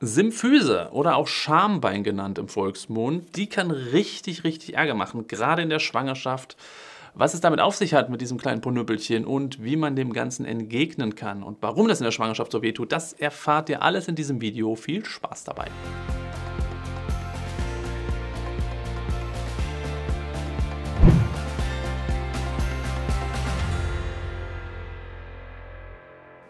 Symphyse oder auch Schambein genannt im Volksmund, die kann richtig, richtig Ärger machen, gerade in der Schwangerschaft. Was es damit auf sich hat mit diesem kleinen Ponöppelchen und wie man dem Ganzen entgegnen kann und warum das in der Schwangerschaft so weh tut, das erfahrt ihr alles in diesem Video. Viel Spaß dabei!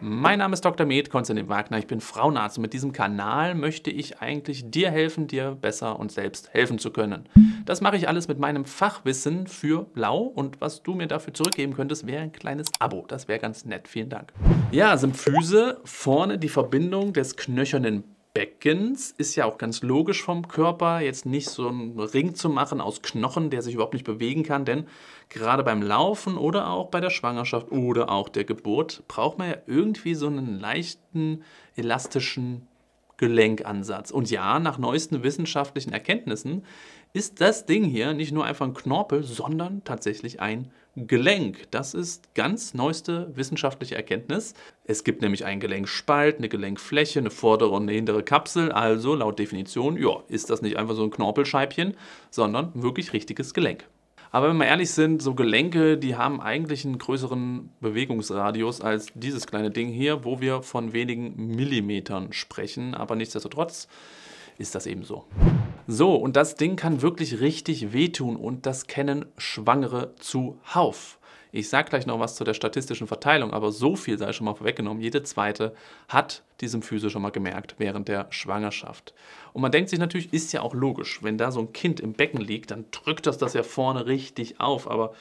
Mein Name ist Dr. Med. Konstantin Wagner, ich bin Frauenarzt und mit diesem Kanal möchte ich eigentlich dir helfen, dir besser und selbst helfen zu können. Das mache ich alles mit meinem Fachwissen für Lau und was du mir dafür zurückgeben könntest, wäre ein kleines Abo. Das wäre ganz nett, vielen Dank. Ja, Symphyse, vorne die Verbindung des knöchernen Beckens, ist ja auch ganz logisch vom Körper, jetzt nicht so einen Ring zu machen aus Knochen, der sich überhaupt nicht bewegen kann, denn gerade beim Laufen oder auch bei der Schwangerschaft oder auch der Geburt braucht man ja irgendwie so einen leichten, elastischen Gelenkansatz. Und ja, nach neuesten wissenschaftlichen Erkenntnissen ist das Ding hier nicht nur einfach ein Knorpel, sondern tatsächlich ein Gelenk. Das ist ganz neueste wissenschaftliche Erkenntnis. Es gibt nämlich einen Gelenkspalt, eine Gelenkfläche, eine vordere und eine hintere Kapsel. Also laut Definition, ja, ist das nicht einfach so ein Knorpelscheibchen, sondern wirklich richtiges Gelenk. Aber wenn wir ehrlich sind, so Gelenke, die haben eigentlich einen größeren Bewegungsradius als dieses kleine Ding hier, wo wir von wenigen Millimetern sprechen. Aber nichtsdestotrotz ist das eben so. So, und das Ding kann wirklich richtig wehtun und das kennen Schwangere zuhauf. Ich sage gleich noch was zu der statistischen Verteilung, aber so viel sei schon mal vorweggenommen. Jede zweite hat die Symphyse schon mal gemerkt während der Schwangerschaft. Und man denkt sich natürlich, ist ja auch logisch, wenn da so ein Kind im Becken liegt, dann drückt das ja vorne richtig auf. Aber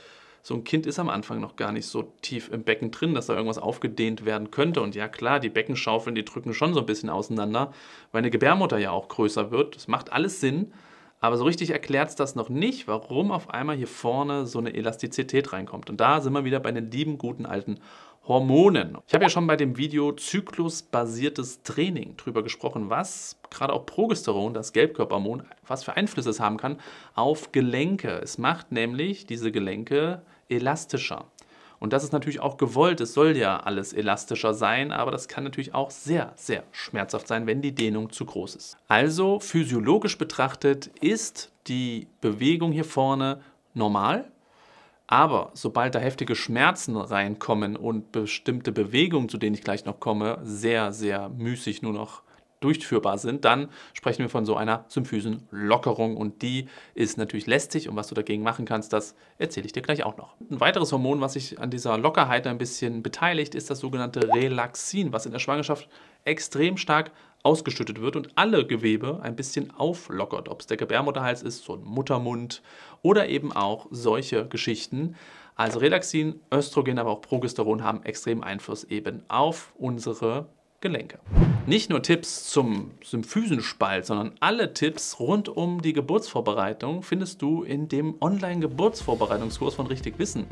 so ein Kind ist am Anfang noch gar nicht so tief im Becken drin, dass da irgendwas aufgedehnt werden könnte. Und ja klar, die Beckenschaufeln, die drücken schon so ein bisschen auseinander, weil eine Gebärmutter ja auch größer wird. Das macht alles Sinn. Aber so richtig erklärt es das noch nicht, warum auf einmal hier vorne so eine Elastizität reinkommt. Und da sind wir wieder bei den lieben, guten, alten Hormonen. Ich habe ja schon bei dem Video zyklusbasiertes Training drüber gesprochen, was gerade auch Progesteron, das Gelbkörperhormon, was für Einflüsse es haben kann auf Gelenke. Es macht nämlich diese Gelenke elastischer. Und das ist natürlich auch gewollt, es soll ja alles elastischer sein, aber das kann natürlich auch sehr, sehr schmerzhaft sein, wenn die Dehnung zu groß ist. Also physiologisch betrachtet ist die Bewegung hier vorne normal, aber sobald da heftige Schmerzen reinkommen und bestimmte Bewegungen, zu denen ich gleich noch komme, sehr, sehr müßig nur noch durchführbar sind, dann sprechen wir von so einer Symphysenlockerung und die ist natürlich lästig und was du dagegen machen kannst, das erzähle ich dir gleich auch noch. Ein weiteres Hormon, was sich an dieser Lockerheit ein bisschen beteiligt, ist das sogenannte Relaxin, was in der Schwangerschaft extrem stark ausgeschüttet wird und alle Gewebe ein bisschen auflockert, ob es der Gebärmutterhals ist, so ein Muttermund oder eben auch solche Geschichten. Also Relaxin, Östrogen, aber auch Progesteron haben extremen Einfluss eben auf unsere Gelenke. Nicht nur Tipps zum Symphysenspalt, sondern alle Tipps rund um die Geburtsvorbereitung findest du in dem Online-Geburtsvorbereitungskurs von Richtig Wissen.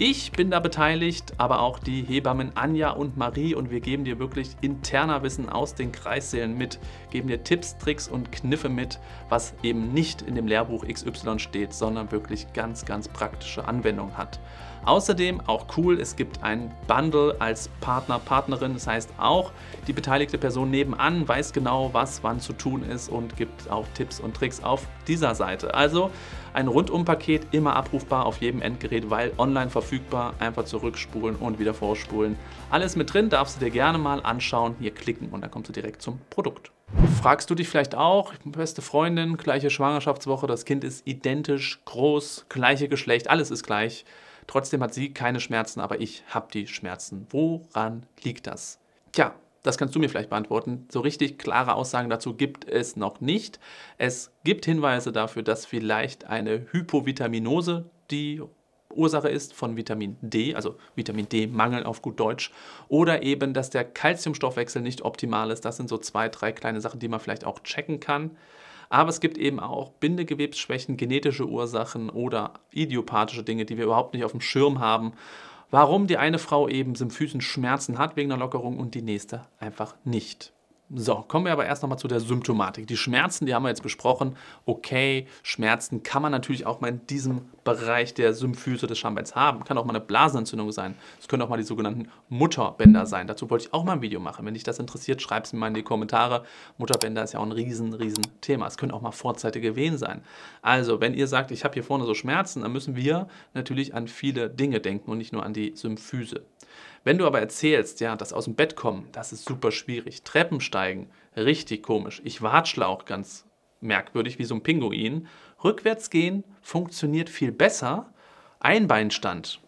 Ich bin da beteiligt, aber auch die Hebammen Anja und Marie und wir geben dir wirklich interner Wissen aus den Kreissälen mit, geben dir Tipps, Tricks und Kniffe mit, was eben nicht in dem Lehrbuch XY steht, sondern wirklich ganz, ganz praktische Anwendung hat. Außerdem, auch cool, es gibt ein Bundle als Partner, Partnerin, das heißt auch die beteiligte Person nebenan weiß genau, was wann zu tun ist und gibt auch Tipps und Tricks auf dieser Seite. Also ein Rundum-Paket, immer abrufbar auf jedem Endgerät, weil online verfügbar, einfach zurückspulen und wieder vorspulen. Alles mit drin, darfst du dir gerne mal anschauen, hier klicken und dann kommst du direkt zum Produkt. Fragst du dich vielleicht auch, beste Freundin, gleiche Schwangerschaftswoche, das Kind ist identisch groß, gleiche Geschlecht, alles ist gleich. Trotzdem hat sie keine Schmerzen, aber ich habe die Schmerzen. Woran liegt das? Tja, das kannst du mir vielleicht beantworten. So richtig klare Aussagen dazu gibt es noch nicht. Es gibt Hinweise dafür, dass vielleicht eine Hypovitaminose die Ursache ist von Vitamin D, also Vitamin D-Mangel auf gut Deutsch, oder eben, dass der Kalziumstoffwechsel nicht optimal ist. Das sind so 2, 3 kleine Sachen, die man vielleicht auch checken kann. Aber es gibt eben auch Bindegewebsschwächen, genetische Ursachen oder idiopathische Dinge, die wir überhaupt nicht auf dem Schirm haben. Warum die eine Frau eben Symphysenschmerzen hat wegen einer Lockerung und die nächste einfach nicht. So, kommen wir aber erst nochmal zu der Symptomatik. Die Schmerzen, die haben wir jetzt besprochen. Okay, Schmerzen kann man natürlich auch mal in diesem Bereich der Symphyse des Schambeins haben. Kann auch mal eine Blasenentzündung sein. Es können auch mal die sogenannten Mutterbänder sein. Dazu wollte ich auch mal ein Video machen. Wenn dich das interessiert, schreib es mir mal in die Kommentare. Mutterbänder ist ja auch ein riesen Thema. Es können auch mal vorzeitige Wehen sein. Also, wenn ihr sagt, ich habe hier vorne so Schmerzen, dann müssen wir natürlich an viele Dinge denken und nicht nur an die Symphyse. Wenn du aber erzählst, ja, das aus dem Bett kommen, das ist super schwierig. Treppensteigen, richtig komisch. Ich watschlauch, ganz merkwürdig, wie so ein Pinguin. Rückwärts gehen funktioniert viel besser. Einbeinstand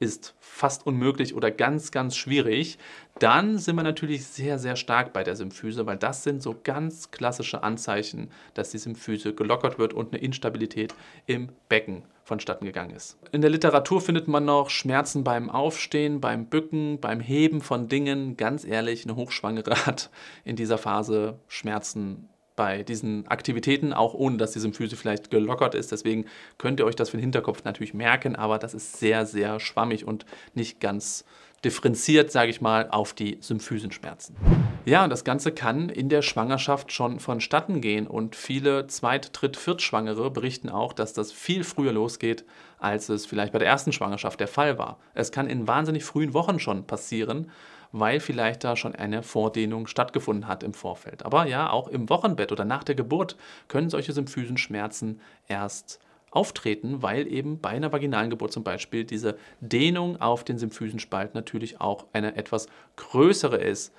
ist fast unmöglich oder ganz schwierig. Dann sind wir natürlich sehr stark bei der Symphyse, weil das sind so ganz klassische Anzeichen, dass die Symphyse gelockert wird und eine Instabilität im Becken vonstatten gegangen ist. In der Literatur findet man noch Schmerzen beim Aufstehen, beim Bücken, beim Heben von Dingen. Ganz ehrlich, eine Hochschwangere hat in dieser Phase Schmerzen bei diesen Aktivitäten, auch ohne dass die Symphyse vielleicht gelockert ist. Deswegen könnt ihr euch das für den Hinterkopf natürlich merken, aber das ist sehr schwammig und nicht ganz differenziert, sage ich mal, auf die Symphysenschmerzen. Ja, und das Ganze kann in der Schwangerschaft schon vonstatten gehen und viele Zweit-, Dritt-, Viertschwangere berichten auch, dass das viel früher losgeht, als es vielleicht bei der ersten Schwangerschaft der Fall war. Es kann in wahnsinnig frühen Wochen schon passieren, weil vielleicht da schon eine Vordehnung stattgefunden hat im Vorfeld. Aber ja, auch im Wochenbett oder nach der Geburt können solche Symphysenschmerzen erst auftreten, weil eben bei einer vaginalen Geburt zum Beispiel diese Dehnung auf den Symphysenspalt natürlich auch eine etwas größere ist.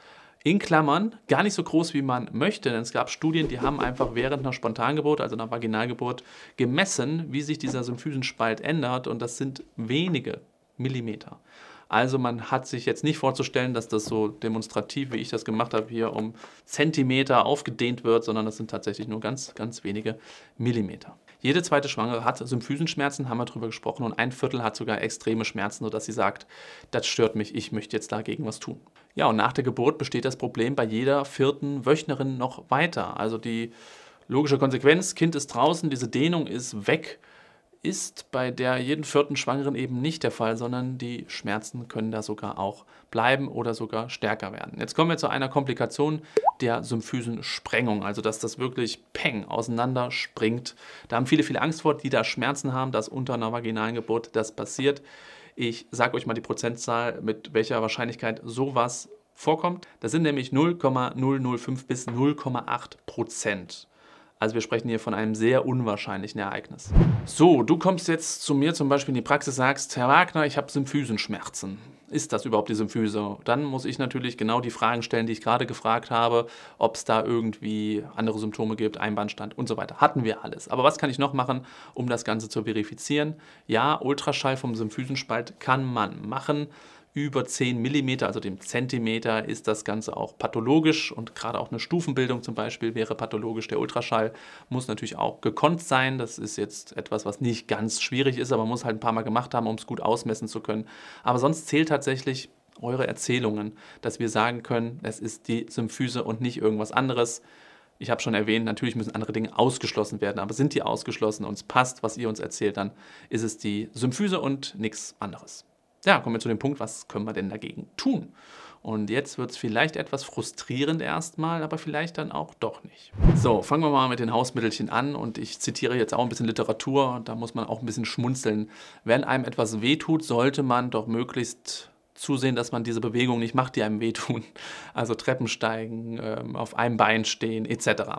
In Klammern, gar nicht so groß, wie man möchte, denn es gab Studien, die haben einfach während einer Spontangeburt, also einer Vaginalgeburt, gemessen, wie sich dieser Symphysenspalt ändert, und das sind wenige Millimeter. Also man hat sich jetzt nicht vorzustellen, dass das so demonstrativ, wie ich das gemacht habe, hier um Zentimeter aufgedehnt wird, sondern das sind tatsächlich nur ganz wenige Millimeter. Jede zweite Schwangere hat Symphysenschmerzen, haben wir drüber gesprochen, und ein Viertel hat sogar extreme Schmerzen, sodass sie sagt, das stört mich, ich möchte jetzt dagegen was tun. Ja, und nach der Geburt besteht das Problem bei jeder vierten Wöchnerin noch weiter. Also die logische Konsequenz, Kind ist draußen, diese Dehnung ist weg, ist bei der jeden vierten Schwangeren eben nicht der Fall, sondern die Schmerzen können da sogar auch bleiben oder sogar stärker werden. Jetzt kommen wir zu einer Komplikation der Symphysensprengung, also dass das wirklich peng auseinander springt. Da haben viele Angst vor, die da Schmerzen haben, dass unter einer vaginalen Geburt das passiert. Ich sage euch mal die Prozentzahl, mit welcher Wahrscheinlichkeit sowas vorkommt. Das sind nämlich 0,005 bis 0,8%. Also wir sprechen hier von einem sehr unwahrscheinlichen Ereignis. So, du kommst jetzt zu mir zum Beispiel in die Praxis, sagst, Herr Wagner, ich habe Symphysenschmerzen. Ist das überhaupt die Symphyse? Dann muss ich natürlich genau die Fragen stellen, die ich gerade gefragt habe, ob es da irgendwie andere Symptome gibt, Einbeinstand und so weiter. Hatten wir alles. Aber was kann ich noch machen, um das Ganze zu verifizieren? Ja, Ultraschall vom Symphysenspalt kann man machen. Über 10 mm, also dem Zentimeter, ist das Ganze auch pathologisch, und gerade auch eine Stufenbildung zum Beispiel wäre pathologisch. Der Ultraschall muss natürlich auch gekonnt sein. Das ist jetzt etwas, was nicht ganz schwierig ist, aber man muss halt ein paar Mal gemacht haben, um es gut ausmessen zu können. Aber sonst zählt tatsächlich eure Erzählungen, dass wir sagen können, es ist die Symphyse und nicht irgendwas anderes. Ich habe schon erwähnt, natürlich müssen andere Dinge ausgeschlossen werden, aber sind die ausgeschlossen und es passt, was ihr uns erzählt, dann ist es die Symphyse und nichts anderes. Ja, kommen wir zu dem Punkt, was können wir denn dagegen tun? Und jetzt wird es vielleicht etwas frustrierend erstmal, aber vielleicht dann auch doch nicht. So, fangen wir mal mit den Hausmittelchen an, und ich zitiere jetzt auch ein bisschen Literatur, und da muss man auch ein bisschen schmunzeln. Wenn einem etwas wehtut, sollte man doch möglichst zusehen, dass man diese Bewegungen nicht macht, die einem wehtun. Also Treppensteigen, auf einem Bein stehen etc.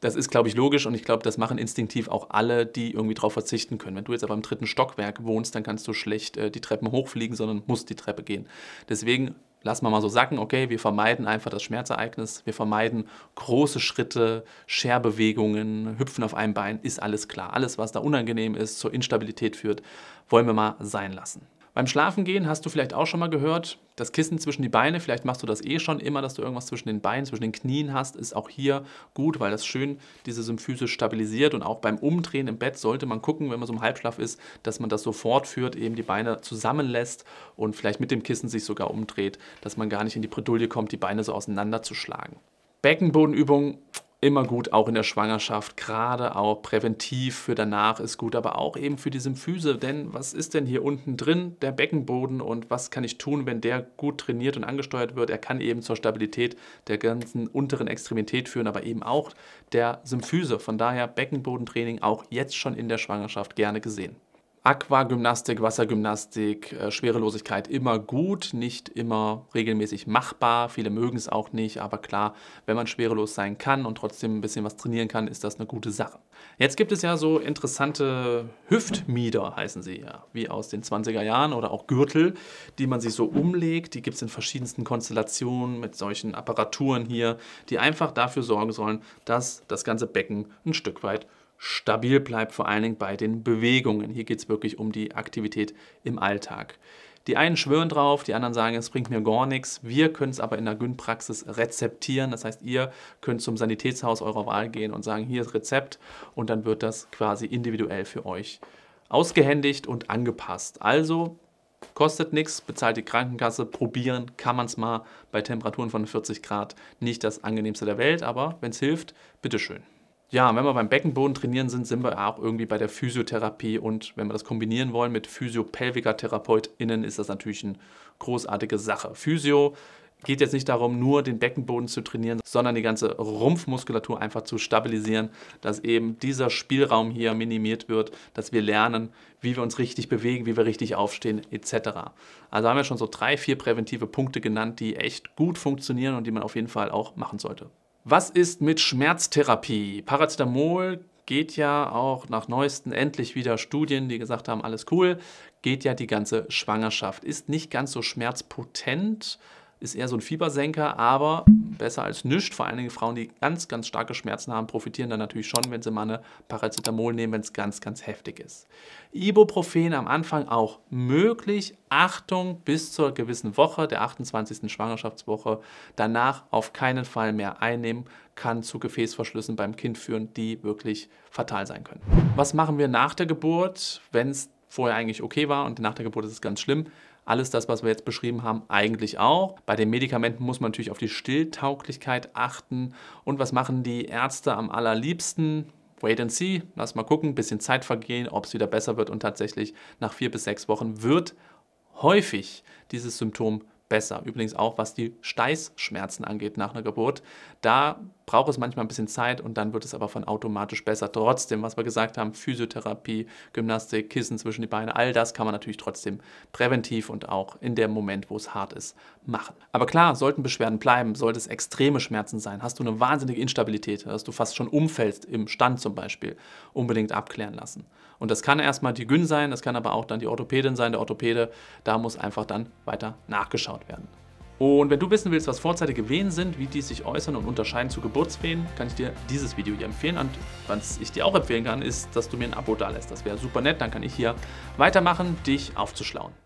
Das ist, glaube ich, logisch, und ich glaube, das machen instinktiv auch alle, die irgendwie darauf verzichten können. Wenn du jetzt aber im 3. Stockwerk wohnst, dann kannst du schlecht die Treppen hochfliegen, sondern musst die Treppe gehen. Deswegen lassen wir mal so sacken, okay, wir vermeiden einfach das Schmerzereignis, wir vermeiden große Schritte, Scherbewegungen, Hüpfen auf einem Bein, ist alles klar. Alles, was da unangenehm ist, zur Instabilität führt, wollen wir mal sein lassen. Beim Schlafengehen hast du vielleicht auch schon mal gehört, das Kissen zwischen die Beine, vielleicht machst du das eh schon immer, dass du irgendwas zwischen den Beinen, zwischen den Knien hast, ist auch hier gut, weil das schön diese Symphyse stabilisiert, und auch beim Umdrehen im Bett sollte man gucken, wenn man so im Halbschlaf ist, dass man das so fortführt, eben die Beine zusammenlässt und vielleicht mit dem Kissen sich sogar umdreht, dass man gar nicht in die Bredouille kommt, die Beine so auseinanderzuschlagen. Beckenbodenübungen immer gut, auch in der Schwangerschaft, gerade auch präventiv für danach ist gut, aber auch eben für die Symphyse, denn was ist denn hier unten drin, der Beckenboden, und was kann ich tun, wenn der gut trainiert und angesteuert wird? Er kann eben zur Stabilität der ganzen unteren Extremität führen, aber eben auch der Symphyse. Von daher Beckenbodentraining auch jetzt schon in der Schwangerschaft gerne gesehen. Aquagymnastik, Wassergymnastik, Schwerelosigkeit immer gut, nicht immer regelmäßig machbar. Viele mögen es auch nicht, aber klar, wenn man schwerelos sein kann und trotzdem ein bisschen was trainieren kann, ist das eine gute Sache. Jetzt gibt es ja so interessante Hüftmieder, heißen sie ja, wie aus den 20er Jahren, oder auch Gürtel, die man sich so umlegt. Die gibt es in verschiedensten Konstellationen mit solchen Apparaturen hier, die einfach dafür sorgen sollen, dass das ganze Becken ein Stück weit stabil bleibt, vor allen Dingen bei den Bewegungen. Hier geht es wirklich um die Aktivität im Alltag. Die einen schwören drauf, die anderen sagen, es bringt mir gar nichts. Wir können es aber in der Gyn-Praxis rezeptieren. Das heißt, ihr könnt zum Sanitätshaus eurer Wahl gehen und sagen, hier ist Rezept, und dann wird das quasi individuell für euch ausgehändigt und angepasst. Also kostet nichts, bezahlt die Krankenkasse, probieren kann man es mal bei Temperaturen von 40 Grad. Nicht das angenehmste der Welt, aber wenn es hilft, bitteschön. Ja, wenn wir beim Beckenboden trainieren sind wir auch irgendwie bei der Physiotherapie, und wenn wir das kombinieren wollen mit Physio-PelvikatherapeutInnen, ist das natürlich eine großartige Sache. Physio geht jetzt nicht darum, nur den Beckenboden zu trainieren, sondern die ganze Rumpfmuskulatur einfach zu stabilisieren, dass eben dieser Spielraum hier minimiert wird, dass wir lernen, wie wir uns richtig bewegen, wie wir richtig aufstehen etc. Also haben wir schon so 3, 4 präventive Punkte genannt, die echt gut funktionieren und die man auf jeden Fall auch machen sollte. Was ist mit Schmerztherapie? Paracetamol geht ja auch nach neuesten endlich wieder Studien, die gesagt haben, alles cool, geht ja die ganze Schwangerschaft. Ist nicht ganz so schmerzpotent, ist eher so ein Fiebersenker, aber besser als nichts. Vor allen Dingen Frauen, die ganz, ganz starke Schmerzen haben, profitieren dann natürlich schon, wenn sie mal eine Paracetamol nehmen, wenn es ganz, ganz heftig ist. Ibuprofen am Anfang auch möglich. Achtung, bis zur gewissen Woche, der 28. Schwangerschaftswoche. Danach auf keinen Fall mehr einnehmen, kann zu Gefäßverschlüssen beim Kind führen, die wirklich fatal sein können. Was machen wir nach der Geburt, wenn es vorher eigentlich okay war und nach der Geburt ist es ganz schlimm? Alles das, was wir jetzt beschrieben haben, eigentlich auch. Bei den Medikamenten muss man natürlich auf die Stilltauglichkeit achten. Und was machen die Ärzte am allerliebsten? Wait and see, lass mal gucken, ein bisschen Zeit vergehen, ob es wieder besser wird. Und tatsächlich nach 4 bis 6 Wochen wird häufig dieses Symptom besser. Übrigens auch, was die Steißschmerzen angeht nach einer Geburt. Da braucht es manchmal ein bisschen Zeit und dann wird es aber von automatisch besser. Trotzdem, was wir gesagt haben, Physiotherapie, Gymnastik, Kissen zwischen die Beine, all das kann man natürlich trotzdem präventiv und auch in dem Moment, wo es hart ist, machen. Aber klar, sollten Beschwerden bleiben, sollte es extreme Schmerzen sein, hast du eine wahnsinnige Instabilität, dass du fast schon umfällst im Stand zum Beispiel, unbedingt abklären lassen. Und das kann erstmal die Gyn sein, das kann aber auch dann die Orthopädin sein, der Orthopäde, da muss einfach dann weiter nachgeschaut werden. Und wenn du wissen willst, was vorzeitige Wehen sind, wie die sich äußern und unterscheiden zu Geburtswehen, kann ich dir dieses Video hier empfehlen. Und was ich dir auch empfehlen kann, ist, dass du mir ein Abo dalässt. Das wäre super nett, dann kann ich hier weitermachen, dich aufzuschlauen.